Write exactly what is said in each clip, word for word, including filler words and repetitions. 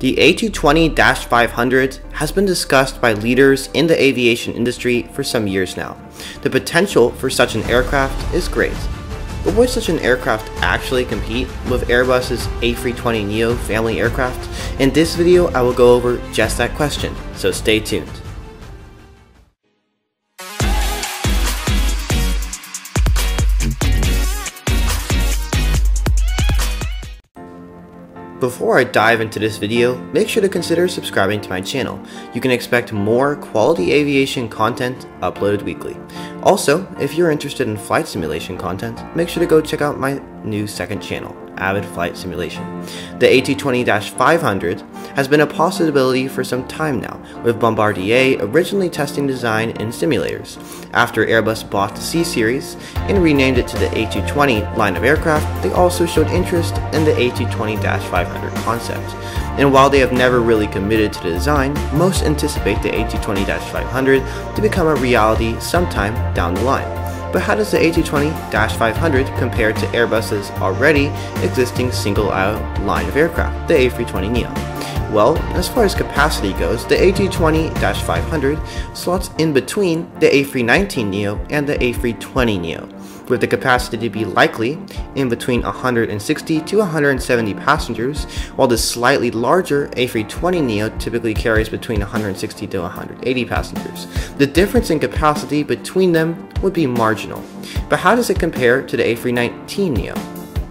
The A two twenty dash five hundred has been discussed by leaders in the aviation industry for some years now. The potential for such an aircraft is great. But would such an aircraft actually compete with Airbus's A three twenty neo family aircraft? In this video, I will go over just that question, so stay tuned. Before I dive into this video, make sure to consider subscribing to my channel. You can expect more quality aviation content uploaded weekly. Also, if you're interested in flight simulation content, make sure to go check out my new second channel, Avid Flight Simulation. The A two twenty dash five hundred has been a possibility for some time now, with Bombardier originally testing design in simulators. After Airbus bought the C series and renamed it to the A two twenty line of aircraft, they also showed interest in the A two twenty dash five hundred concept. And while they have never really committed to the design, most anticipate the A two twenty dash five hundred to become a reality sometime down the line. But how does the A two twenty dash five hundred compare to Airbus's already existing single-aisle line of aircraft, the A three twenty neo? Well, as far as capacity goes, the A two twenty dash five hundred slots in between the A three nineteen neo and the A three twenty neo, with the capacity to be likely in between one hundred sixty to one hundred seventy passengers, while the slightly larger A three twenty neo typically carries between one hundred sixty to one hundred eighty passengers. The difference in capacity between them would be marginal. But how does it compare to the A three nineteen neo?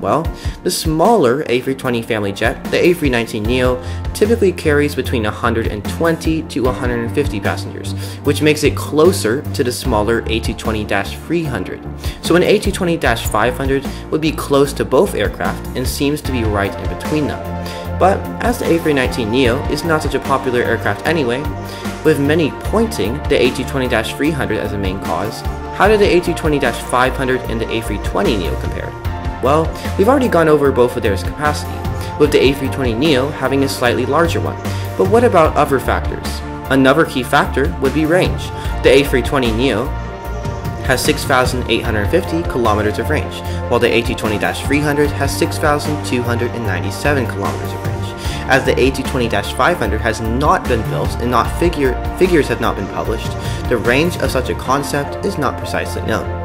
Well, the smaller A three twenty family jet, the A three nineteen neo, typically carries between one hundred twenty to one hundred fifty passengers, which makes it closer to the smaller A two twenty dash three hundred. So an A two twenty dash five hundred would be close to both aircraft and seems to be right in between them. But as the A three nineteen neo is not such a popular aircraft anyway, with many pointing the A two twenty dash three hundred as a main cause, how did the A two twenty dash five hundred and the A three twenty neo compare? Well, we've already gone over both of their capacity, with the A three twenty neo having a slightly larger one. But what about other factors? Another key factor would be range. The A three twenty neo has six thousand eight hundred fifty kilometers of range, while the A two twenty dash three hundred has six thousand two hundred ninety-seven kilometers of range. As the A two twenty dash five hundred has not been built and not figure, figures have not been published, the range of such a concept is not precisely known.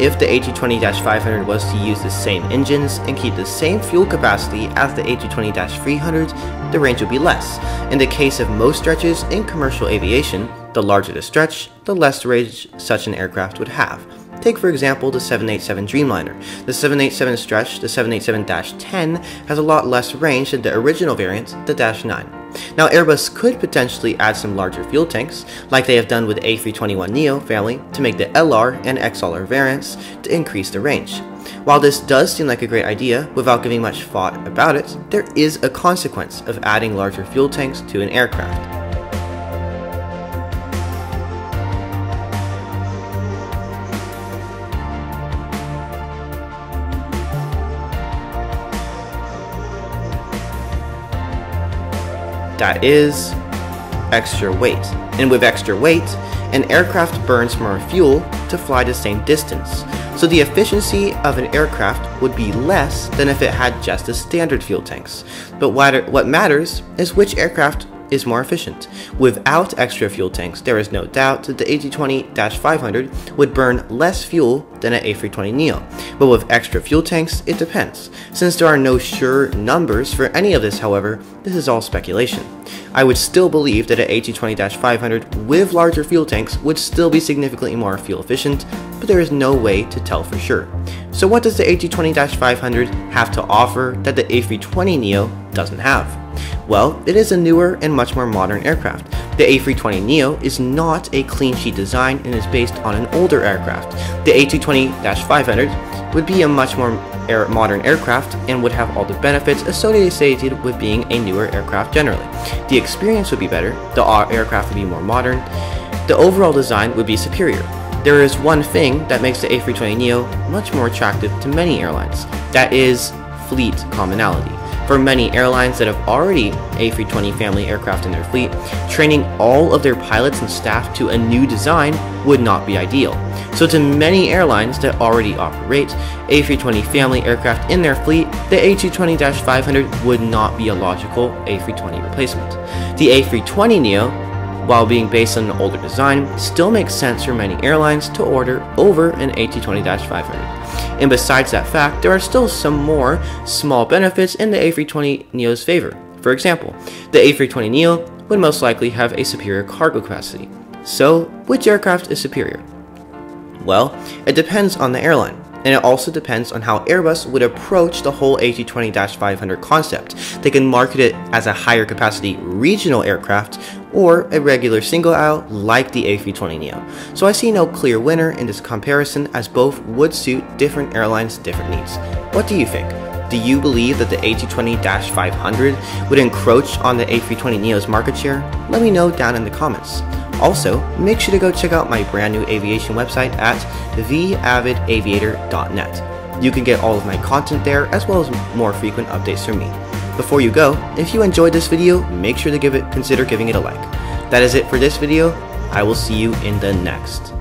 If the A two twenty dash five hundred was to use the same engines and keep the same fuel capacity as the A two twenty dash three hundred, the range would be less. In the case of most stretches in commercial aviation, the larger the stretch, the less range such an aircraft would have. Take for example the seven eighty-seven Dreamliner. The seven eighty-seven stretch, the seven eighty-seven dash ten, has a lot less range than the original variant, the dash nine. Now Airbus could potentially add some larger fuel tanks, like they have done with A three twenty-one neo family, to make the L R and X L R variants to increase the range. While this does seem like a great idea, without giving much thought about it, there is a consequence of adding larger fuel tanks to an aircraft. That is extra weight. And with extra weight, an aircraft burns more fuel to fly the same distance. So the efficiency of an aircraft would be less than if it had just the standard fuel tanks. But what matters is which aircraft is more efficient. Without extra fuel tanks, there is no doubt that the A two twenty dash five hundred would burn less fuel than an A three twenty neo. But with extra fuel tanks, it depends. Since there are no sure numbers for any of this, however, this is all speculation. I would still believe that an A two twenty dash five hundred with larger fuel tanks would still be significantly more fuel efficient, but there is no way to tell for sure. So what does the A two twenty dash five hundred have to offer that the A three twenty neo doesn't have? Well, it is a newer and much more modern aircraft. The A three twenty neo is not a clean sheet design and is based on an older aircraft. The A two twenty dash five hundred would be a much more air modern aircraft and would have all the benefits associated with being a newer aircraft generally. The experience would be better, the aircraft would be more modern, the overall design would be superior. There is one thing that makes the A three twenty neo much more attractive to many airlines. That is fleet commonality. For many airlines that have already A three twenty family aircraft in their fleet, training all of their pilots and staff to a new design would not be ideal. So to many airlines that already operate A three twenty family aircraft in their fleet, the A two twenty dash five hundred would not be a logical A three twenty replacement. The A three twenty neo, while being based on an older design, still makes sense for many airlines to order over an A two twenty dash five hundred. And besides that fact, there are still some more small benefits in the A three twenty neo's favor. For example, the A three twenty neo would most likely have a superior cargo capacity. So, which aircraft is superior? Well, it depends on the airline, and it also depends on how Airbus would approach the whole A two twenty dash five hundred concept. They can market it as a higher capacity regional aircraft or a regular single aisle like the A three twenty neo. So I see no clear winner in this comparison, as both would suit different airlines' different needs. What do you think? Do you believe that the A two twenty dash five hundred would encroach on the A three twenty neo's market share? Let me know down in the comments. Also, make sure to go check out my brand new aviation website at the avid aviator dot net. You can get all of my content there, as well as more frequent updates from me. Before you go, if you enjoyed this video, make sure to give it, consider giving it a like. That is it for this video. I will see you in the next.